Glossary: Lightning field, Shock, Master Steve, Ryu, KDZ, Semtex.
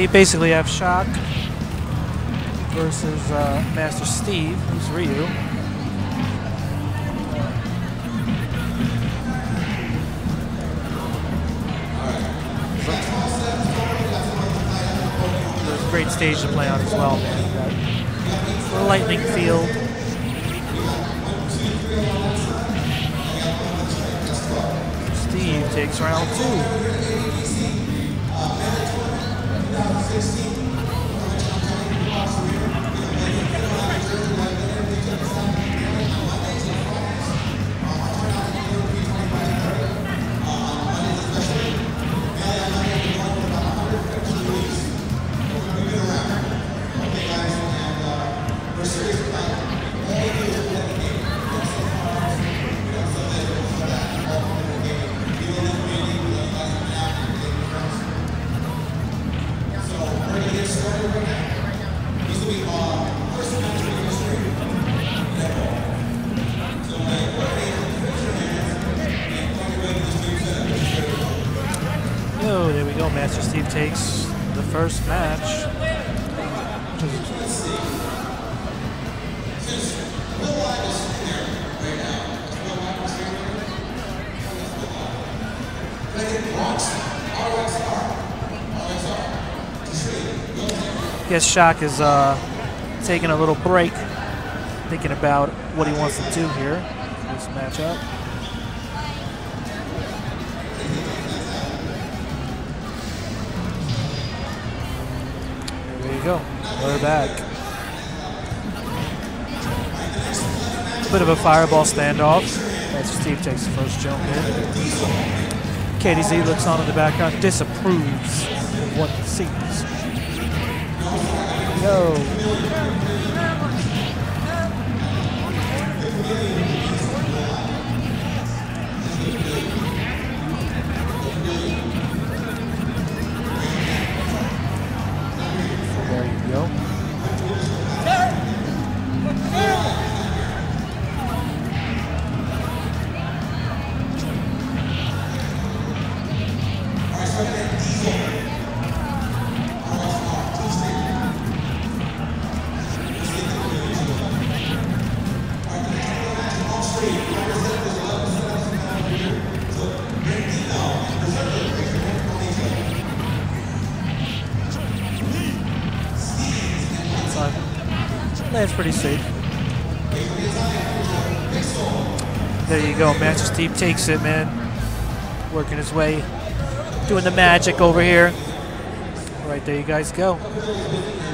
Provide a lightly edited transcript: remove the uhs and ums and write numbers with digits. they basically have Shock versus Master Steve, who's Ryu. There's a great stage to play on as well, man. The Lightning field. Steve takes round two. Oh, there we go. Master Steve takes the first match. Guess Shock is taking a little break, thinking about what he wants to do here in this matchup. There you go. We're back. Bit of a fireball standoff. That's Steve takes the first jump in. KDZ looks on in the background, disapproves of what he sees. Yo. There you go. That's pretty safe. There you go. Master Steve takes it, man. Working his way, doing the magic over here. All right, there you guys go.